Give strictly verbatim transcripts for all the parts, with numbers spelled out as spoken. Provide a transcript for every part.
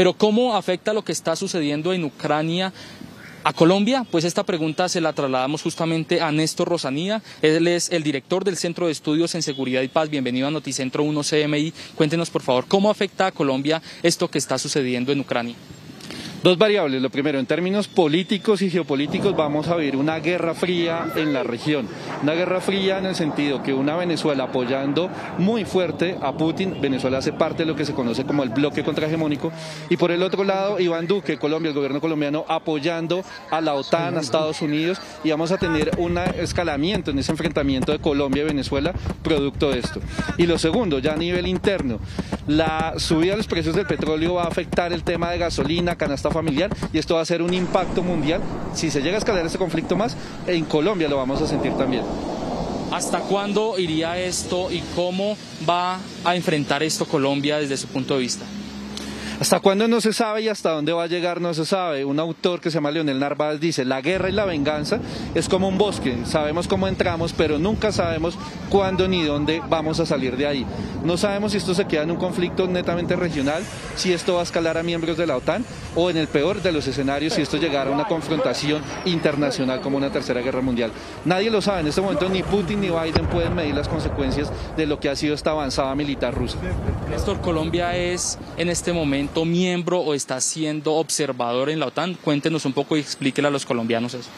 Pero ¿cómo afecta lo que está sucediendo en Ucrania a Colombia? Pues esta pregunta se la trasladamos justamente a Néstor Rosanía. Él es el director del Centro de Estudios en Seguridad y Paz. Bienvenido a Noticentro uno C M I. Cuéntenos, por favor, ¿cómo afecta a Colombia esto que está sucediendo en Ucrania? Dos variables. Lo primero, en términos políticos y geopolíticos vamos a vivir una guerra fría en la región. Una guerra fría en el sentido que una Venezuela apoyando muy fuerte a Putin. Venezuela hace parte de lo que se conoce como el bloque contrahegemónico. Y por el otro lado, Iván Duque, Colombia, el gobierno colombiano apoyando a la OTAN, a Estados Unidos. Y vamos a tener un escalamiento en ese enfrentamiento de Colombia y Venezuela producto de esto. Y lo segundo, ya a nivel interno, la subida de los precios del petróleo va a afectar el tema de gasolina, canasta familiar, y esto va a ser un impacto mundial. Si se llega a escalar este conflicto más, en Colombia lo vamos a sentir también. ¿Hasta cuándo iría esto y cómo va a enfrentar esto Colombia desde su punto de vista? Hasta cuándo no se sabe y hasta dónde va a llegar no se sabe. Un autor que se llama Leonel Narváez dice: la guerra y la venganza es como un bosque, sabemos cómo entramos pero nunca sabemos cuándo ni dónde vamos a salir de ahí. No sabemos si esto se queda en un conflicto netamente regional, si esto va a escalar a miembros de la OTAN o en el peor de los escenarios si esto llegara a una confrontación internacional como una tercera guerra mundial. Nadie lo sabe en este momento, ni Putin ni Biden pueden medir las consecuencias de lo que ha sido esta avanzada militar rusa. Néstor, Colombia es en este momento miembro o está siendo observador en la OTAN. Cuéntenos un poco y explíquele a los colombianos eso.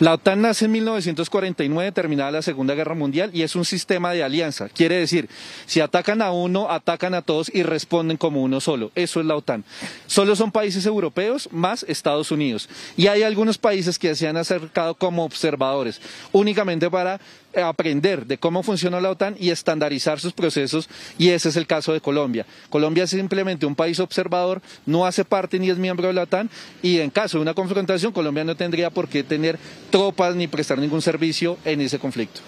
La OTAN nace en mil novecientos cuarenta y nueve, terminada la Segunda Guerra Mundial, y es un sistema de alianza. Quiere decir, si atacan a uno, atacan a todos y responden como uno solo. Eso es la OTAN. Solo son países europeos más Estados Unidos. Y hay algunos países que se han acercado como observadores, únicamente para aprender de cómo funciona la OTAN y estandarizar sus procesos, y ese es el caso de Colombia. Colombia es simplemente un país observador, no hace parte ni es miembro de la OTAN, y en caso de una confrontación Colombia no tendría por qué tener tropas ni prestar ningún servicio en ese conflicto.